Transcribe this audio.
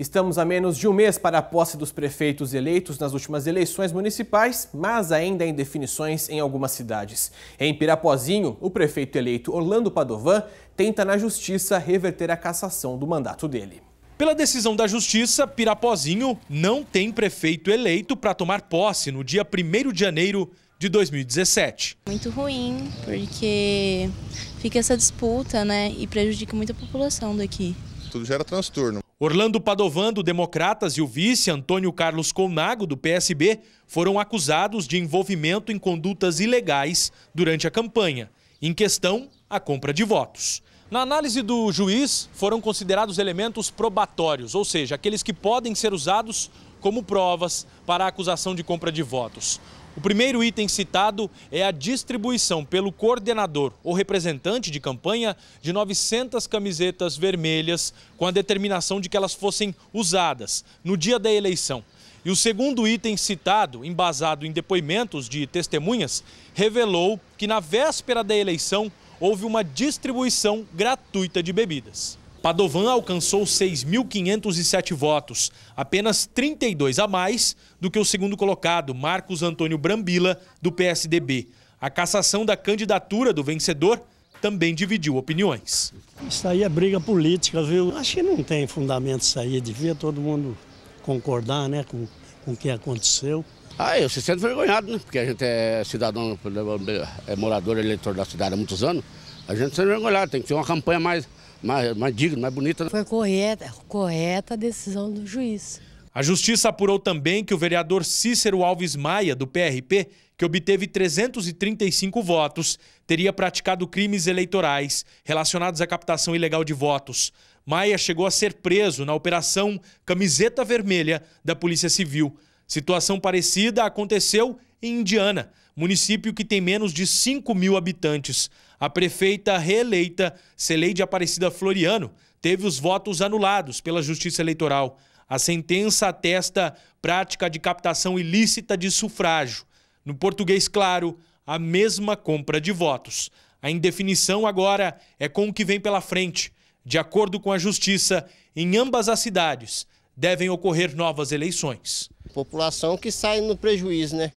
Estamos a menos de um mês para a posse dos prefeitos eleitos nas últimas eleições municipais, mas ainda há indefinições em algumas cidades. Em Pirapózinho, o prefeito eleito Orlando Padovan tenta na justiça reverter a cassação do mandato dele. Pela decisão da Justiça, Pirapózinho não tem prefeito eleito para tomar posse no dia 1º de janeiro de 2017. Muito ruim, porque fica essa disputa, né, e prejudica muito a população daqui. Tudo gera transtorno. Orlando Padovan, do Democratas, e o vice, Antônio Carlos Conago, do PSB, foram acusados de envolvimento em condutas ilegais durante a campanha, em questão a compra de votos. Na análise do juiz, foram considerados elementos probatórios, ou seja, aqueles que podem ser usados como provas para a acusação de compra de votos. O primeiro item citado é a distribuição pelo coordenador ou representante de campanha de 900 camisetas vermelhas com a determinação de que elas fossem usadas no dia da eleição. E o segundo item citado, embasado em depoimentos de testemunhas, revelou que na véspera da eleição houve uma distribuição gratuita de bebidas. Padovan alcançou 6.507 votos, apenas 32 a mais do que o segundo colocado, Marcos Antônio Brambila, do PSDB. A cassação da candidatura do vencedor também dividiu opiniões. Isso aí é briga política, viu? Acho que não tem fundamento isso aí, devia todo mundo concordar, né, com o que aconteceu. Ah, eu se sinto envergonhado, né? Porque a gente é cidadão, é morador, eleitor da cidade há muitos anos. A gente se sente envergonhado, tem que ter uma campanha mais digna, mais bonita. Né? Foi correta a decisão do juiz. A Justiça apurou também que o vereador Cícero Alves Maia, do PRP, que obteve 335 votos, teria praticado crimes eleitorais relacionados à captação ilegal de votos. Maia chegou a ser preso na Operação Camiseta Vermelha da Polícia Civil. Situação parecida aconteceu em Indiana, município que tem menos de 5 mil habitantes. A prefeita reeleita, Seleide Aparecida Floriano, teve os votos anulados pela Justiça Eleitoral. A sentença atesta prática de captação ilícita de sufrágio. No português claro, a mesma compra de votos. A indefinição agora é com o que vem pela frente. De acordo com a Justiça, em ambas as cidades, devem ocorrer novas eleições. População que sai no prejuízo, né?